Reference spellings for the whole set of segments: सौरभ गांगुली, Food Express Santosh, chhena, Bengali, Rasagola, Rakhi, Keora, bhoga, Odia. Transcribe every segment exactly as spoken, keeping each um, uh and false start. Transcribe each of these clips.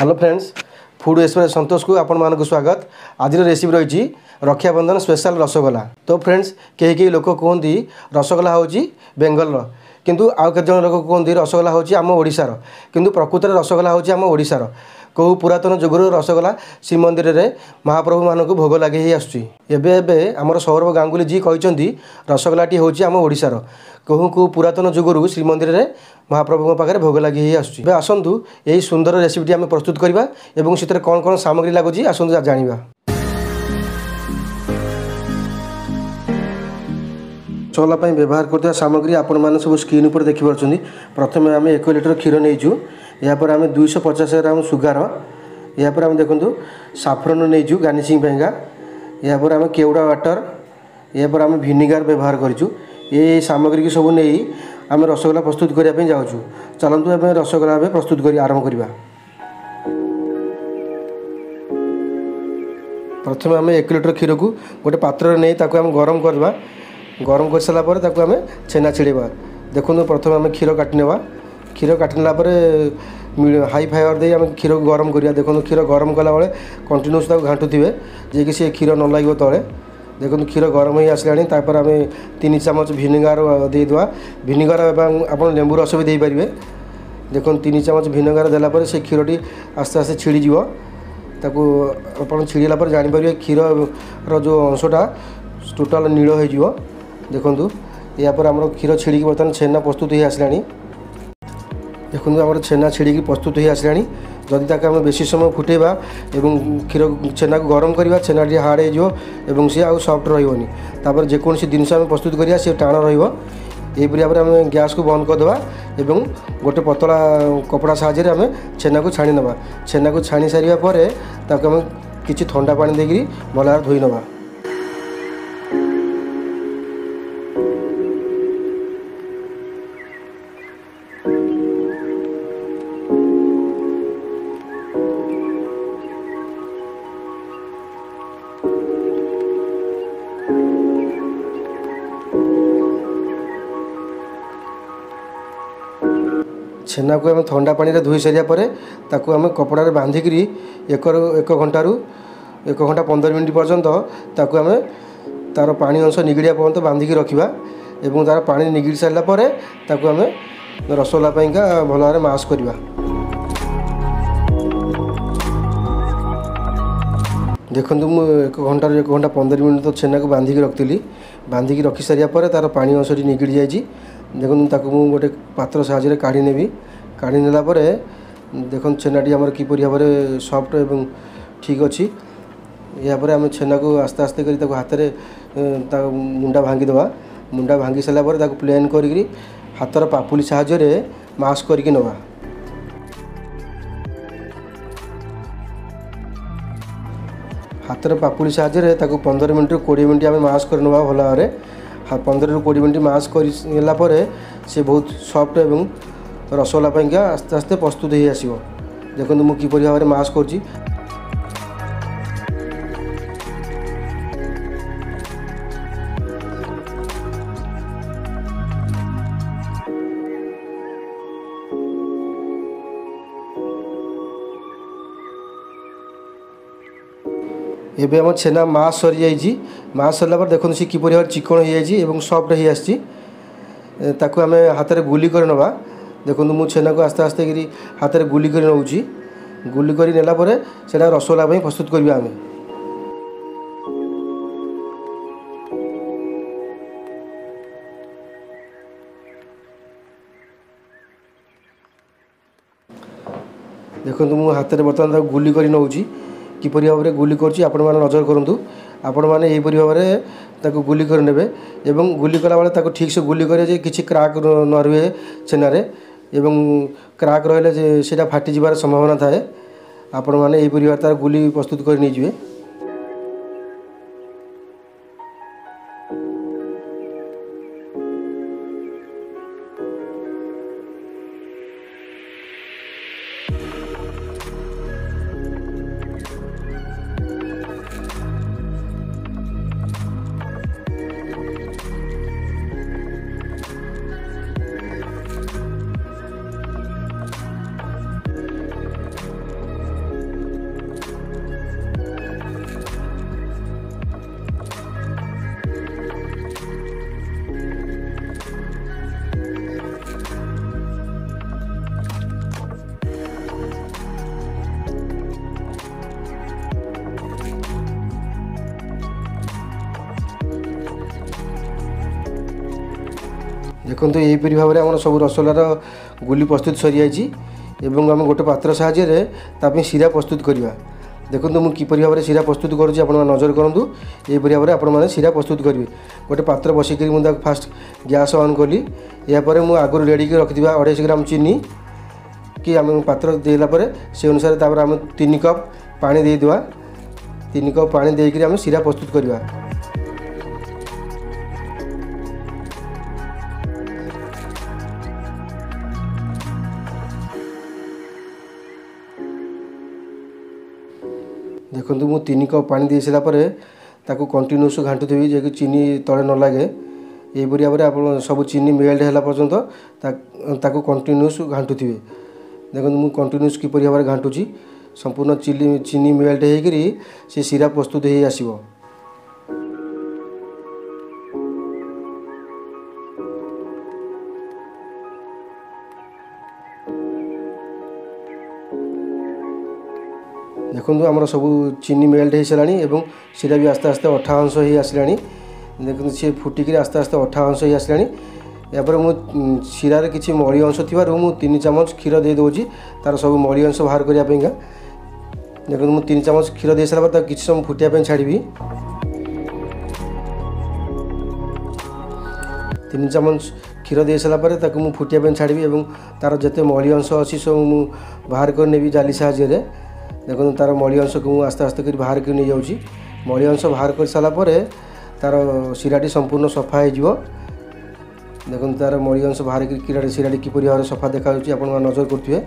Hello friends, food express Santosh को आपण मानक स्वागत। आज रेसिपी रही रक्षाबंधन स्पेशल रसगोला। तो फ्रेंड्स कई कई लोक कहते रसगोला हूँ बेंगल किंतु आउ के जन लोक कहते रसगोला हूँ आम ओडिशार, किंतु प्रकृत रसगोला हूँ आम ओडिशार। कहू पुरातन जुगर रसगोला श्रीमंदिर में महाप्रभु मानक भोग लगे ही आसुच्छी। आमर सौरभ गांगुली जी कहते रसगोलाटी हूँ आम ओडिशार। कहूँ कहूँ पुरातन जुगर श्रीमंदिर में महाप्रभु पाखे भोग लगे ही आसुच्छी। आसतु यही सुंदर रेसिपीटी आम प्रस्तुत करवा और से कौन कौन सामग्री लगुच आसतु जाना। चला व्यवहार करते सामग्री आपण मैंने सब स्क्रीन उपर देखी पार्टी। प्रथम आम एक लिटर क्षीर नहींचु, यापर आम दुई सौ पचास ग्राम सुगार, यापर आम देखु साफ्रन नहींचु गार्निशिंग पेगा, यापर आम केवड़ा वाटर, यापर आम भिनेगार व्यवहार करूँ। ये सामग्री की सब नहीं आम रसगोला प्रस्तुत करने जाऊँ। चलतु आम रसगोला प्रस्तुत कर आरंभ करवा। प्रथम आम एक लिटर क्षीर को गोटे पात्र नहीं गरम करवा। गरम कर सारापर ताकू आम छेना छिड़वा। देखो प्रथम आम क्षीर काटि नेवा। क्षीर काटि नेला परे हाई फायर दे आम क्षीर को गरम करवा। देखो क्षीर गरम कला बेले कंटिन्यूस घाँटू थे जेकि सी क्षीर न लगे तले। देखो क्षीर गरम हो आसलानी। तापर आम तीन चामच भिनेगार देदेवा। भिनेगार आप लेबू रस भी देपारे। देखो तीन चामच भिनेगार देलापर से क्षीरटी आस्ते आस्ते छिड़ीज। ताकू आप छिड़ीला जापर क्षीर रो अंशटा टोटाल नील हो। देखु यापर आम क्षीर छिड़िकी बर्तमान छेना प्रस्तुत हो आसला। देखो आम छेना छिड़िकी प्रस्तुत हो आसला। जदि ताक आम बेसी समय फुटेबा एवं क्षीर छेना को गरम करवा, छेना टी हार्ड हो सी आउ सफ्ट रही। तापर जेकोसी जिनस आम प्रस्तुत करा सी टाण रहीपरि भाव में गैस को बंद करदे एवं गोटे पतला कपड़ा साहाय्य आम छेना को छाणी नवा। छेना को छाणी सारे पर आम किसी ठंडा पानी देकर भल धोई नवा। छेना को आम थंडा पानी धोई सारापर ताकू आम कपड़ा बांधिक एक एक घंटा रु एक घंटा पंद्रह मिनट पर्यंत ताकू आम तार पानी अंश निगिड़ा पर्यंत बांधिक रखा। एवं तार पानी निगिड़ सारापर ताकू आम रसगोला पाइंका भल भाव मास करवा। देखु मु एक घंटा एक घंटा पंद्रह मिनट तो छेना को बांधिक रखी। बांधिक रखी सारापर तार पानी अंशटी निगिड़ जाइए। देखो ताकू मु गोटे पात्र साहाय्य काढ़ी नेबी। काढ़ी नेला परे देखो छेनाटी आमर किपरि भाव में सफ्ट एवं ठीक अच्छी। यापर आम छेना को आस्ते आस्ते करी ताकू हाथ मुंडा भांगी दवा। मुंडा भांगी सारापर ताकू प्लेन करी हाथर पापुली साहाय्य मास करिके नवा। हाथर पापुली साहाय्य ताकू पंद्रह मिनट कोड़े मिनट आम मास कर नवा भल भाव में। पंद्रह रू कोड़े मिनट मास कर सी बहुत सफ्ट एवं रसगोला पाइंका आस्ते आस्ते प्रस्तुत हो आस। देखो मुझ किपर भाव में मास कर। एबे आम छेना मास सरी जाइए। मास सरला पर देखो सी किपर भाव चिकन हो जाए और सफ्ट हो आसी। ताकू आम हाथ में गुली कर नवा। देखो मु छेना को आस्ते आस्ते करी हाथ में गुली कर नौची। गुली कर नेला परे सेटा रसगोला पई प्रस्तुत करबा आम। देखो मु हाथ में बर्तमान गुली कर नौची। किपर भाव में गुली कर आपण माने नजर करूँ। आपण माने यहीपरि भाव में ताकू गुली कर नेबे एवं गुली कला बेले ताकू ठीक से गुली करे जे किसी क्राक न रहे छेनारे। एवं क्राक रहिले सेटा फाटी जिबार संभावना थाए। आपण माने यहीपरि भाव तार गुली प्रस्तुत कर नै जिवे। देखो यहीपरि भाव में आम सब रसगोलार गुली प्रस्तुत सरी जाएगी। आम गोटे पात्र साहाय्य शिरा प्रस्तुत करवा। देखो मुझे किपर भाव में शिरा प्रस्तुत करुँच आप नजर करूँ। यहीपरि भाव में आपने शिरा प्रस्तुत करेंगे। गोटे पात्र बसिक फास्ट गैस ऑन कली। यापर मुझे आगुरी रेडी रखी अढ़ाई ग्राम चीनी कि आम पात्र देलापर से अनुसार आम तीन कप पानी दे देवा। तीन कप पानी देकर आम शिरा प्रस्तुत करवा। देखो मुझे तीन कप पानी दे सारापर ताकू कंटिन्यूस घांटु देवी जे कि चीनी तले न लागे। यहीपरि भाव में आप सब चीनी मेल्ट है पर्यंत ताकू कंटिन्यूस घांटु थे। देखो मुझे कंटिन्यूस किपर भाव में घांटुची संपूर्ण चिली चीनी मेल्ट होकरी से शिरा प्रस्तुत हो आस। देखो आमर सब चीनी मेल्ट हो सारा और शिरा भी आस्ते आस्ते अठा अंश हो आसला। देखो सी फुटिक आस्ते आस्ते अठा अंश हो आसला। यापर मु शिरार किसी मली अंश थी तीन चामच क्षीर दे दूँगी तार सब मली अंश बाहर करने। देखो मुझे तीन चामच क्षीर दे सारा पर किसी समय फुटापी छाड़ी। तीन चामच क्षीर दे सारा पर मुझे फुटापी छाड़ी और तार जिते मली अंश अच्छी सब मुझ बाहर करी जाली साहाय्य। देखो तार मली अंश को मुझे आस्ते आस्ते बाहर कर मली अंश बाहर कर सारापर तार शिराटी संपूर्ण सफा हो। देखो तार मली अंश बाहर किराड़ी सिराड़ी किपर भाव में सफा देखा आप नजर करेंगे।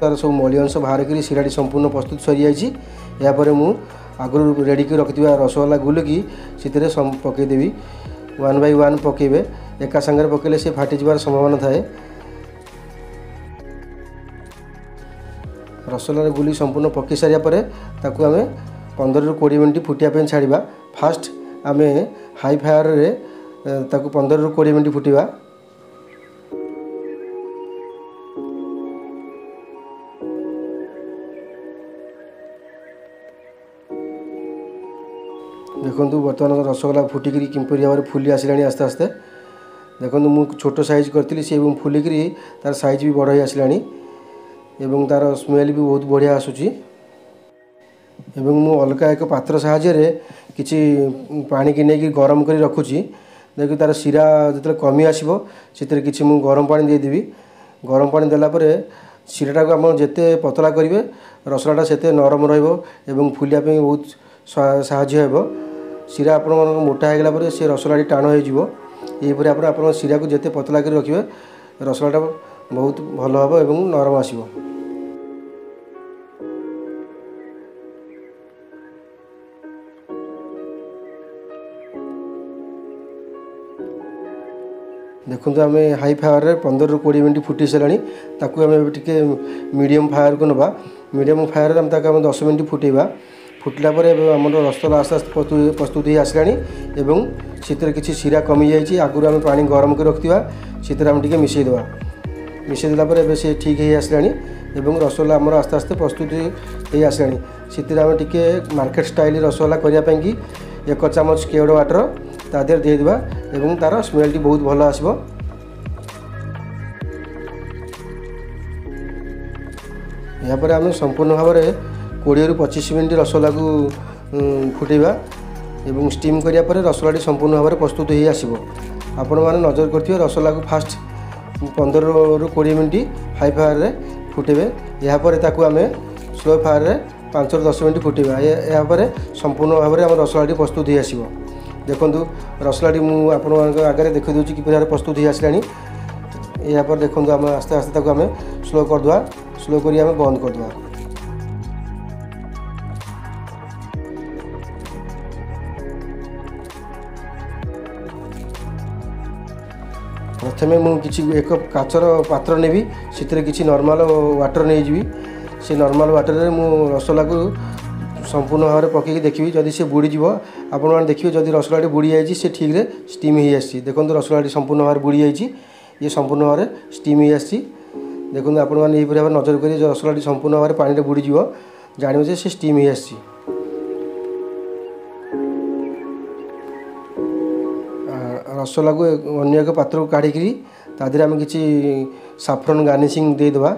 तार सब मली अंश बाहर कर सिराड़ी संपूर्ण प्रस्तुत सरी जाएगी। यापर मुझ आगुरी रेडी रखि रसगोल्ला गुल की से पकईदेवी। वन बाय वन पकेबे एका सांगे पकेले से फाटी जबार संभावना थाए। रसगोल्ला गुली संपूर्ण पकई सारापर ताकू आम पंद्रह रु बीस मिनट फुटापी छाड़ा। फास्ट आम हाई फायर रे ताकू पंद्रह रु बीस मिनट फुटिवा। देखो बर्तमान रसगोल्ला फुटिक किपर भाव में फुली आसला आस्ते आस्ते। देखो मुझे छोट साइज करी सी फुलिक तार साइज भी बड़ हो आसला। तार स्मेल भी बहुत बढ़िया आसूसी। मुझे अलगा एक पात्र साहाय्य किसी पानी की नहीं गरम कर रखुची। देखिए तार शिरा जो कमी आसो से किसी मुझे गरम पानी देदेवि। गरम पानी देलापर शिराटा को आप जिते पतला करेंगे रसगोल्लाटा से नरम रही फुलिया बहुत साहाय्य हो। शिरा आप मोटा होगापर से रसगोल्लाटी टाण होपर आप शिरा को जिते पतला कर रखिए रसगोल्लाटा बहुत भल हम और नरम आसो। देखो आम हाई फायर में पंद्रह रु बीस मिनट फुटी सारे ताकू आम टे मीडियम फायर को ना। मीडियम फायर में आम दस मिनट फुटेबा। फुटलापर आम रसगोल्ला आस्ते आस्ते प्रस्तुत हो आसला। शीतर किसी शिरा कमी जाए आगुरी आम पानी गरम कर रखा शीतर आम टे मिसेदेवा। मिसेदेलापर ए ठीक हो आसला। रसगोल्ला आम आस्ते आस्ते प्रस्तुत हो आसला। शीतर आम टे मार्केट स्टाइल रसगोल्ला करने एक चामच केओड़ा वाटर तादे देदेवा एवं तार स्मेल बहुत भल आसो। यापर आम संपूर्ण भाव में कोड़े रु पचीस मिनट रसगोल्ला को फुटेबा एवं स्टीम करिया पर रसगोल्लाटी संपूर्ण भाव में प्रस्तुत हो आसो। आपण मैंने नजर करेंगे रसगोल्ला को फास्ट पंद्रह रु बीस मिनट हाई फायर में फुटेबे। यापर ताकू आम स्लो फायर में पाँच रु दस मिनट फुटेबा। यापर संपूर्ण भाव में आम रसगोल्लाटी प्रस्तुत हो आसो। देखो रसगोल्लाटी मुझे आपको आगे देख दूसरी किपर भाव में प्रस्तुत हो आसला। यापर देखो आम आस्ते आस्ते आम स्लो करदे स्लो करें आम बंद करदे। प्रथम मुझे एक काचर पात्र नेबी से किसी नॉर्मल वाटर नहीं जी। से नॉर्मल वाटर में मुझे रसगोल्ला को संपूर्ण भाव में पकईक देखी जदि सी बुड़ी आपने देखिए जब रसगोल्लाटी बुड़ी जाए सी ठीक रे स्टीम हो आसी। देखो रसगोल्लाटी संपूर्ण भाव में बुड़ी जाइए ये संपूर्ण भाव में स्टीम हो आसी। देखो आपने भाव में नजर करेंगे रसगोल्लाटी संपूर्ण भाव में पानी में बुड़ी जानवे जे सी स्टीम हो आसी। रसगोला को अन्य एक पात्र काढ़ी आम कि साफ्रन गार्निशिंग देदेबा।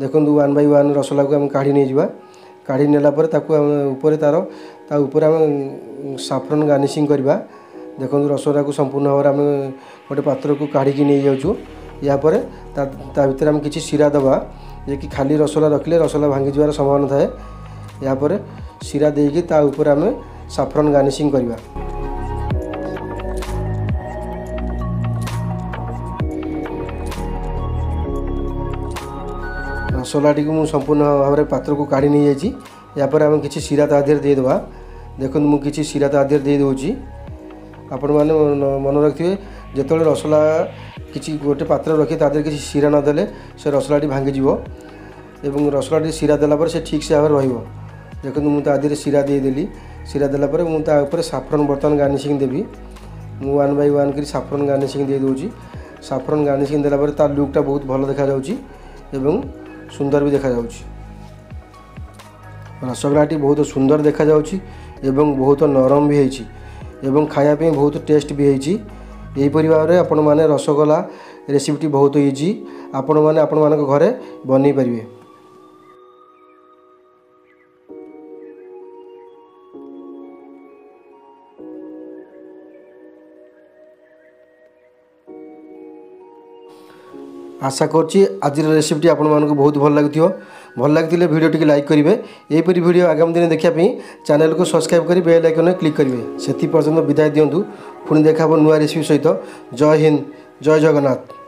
देखो वन बाय वन रसगोला को आम काढ़ी नहीं जावा काढ़ी नेलापर तार तार आम साफ्रन गार्निशिंग करवा। देखो रसगोला को संपूर्ण भाव आम गोटे पात्र को काढ़ी नहीं जाऊँ यापर तार आम कि शिरा दवा जे कि खाली रसगोला रखिले रसगोला भांगी जबार संभावना थाए यापर शिरा देकी ता उपर आम साफ्रन गार्निशिंग करवा। रसगोला टी मु संपूर्ण भाव में पात्र को काढ़ी नहीं जाइए यापर आम कि शिरा ता देहर देदेबा। देखो मुझे शिरा ता देहर दे दूँ आपण मैंने मन रखिए जिते रसगोला किसी गोटे पात्र रखिए तादर किसी शिरा नदेले से रसगोलाटी भांगी जीवो एवं रसगोलाटी शिरा देलापर से ठीक से भाव रहिबो। देखो मुझे शिरा देदेली शिरा देलापर मुझे साफ्रन बर्तन गार्निशिंग देवी मु वन बाय वन कर साफ्रन गार्निशिंग दे दूँ। साफ्रन गार्निशिंग देलापर तार लुकटा बहुत भल देखा जाउची एवं सुंदर भी देखा जाउची। रसगोलाटी बहुत सुंदर देखा जाउची एवं बहुत नरम भी होइची एवं खाया पे बहुत टेस्ट भी होइची। यहीपर भाव में आपण मैंने रसगोला रेसिपीटी बहुत इजी आपण मैंने आपण मान घरे बन पारे। आशा करछि आज रेसिपीटी आपण मानक बहुत भल लागथियो। भल लागथिले वीडियो टिके लाइक करिवे। एहिपरि वीडियो आगामी दिन देखिया पई चैनल को सब्सक्राइब करी बेल आइकन में क्लिक करिवे। सेति पर्यंत विदाय दियंतु। पुणी देखा नुआ रेसिपी सहित। जय हिंद जय जगन्नाथ।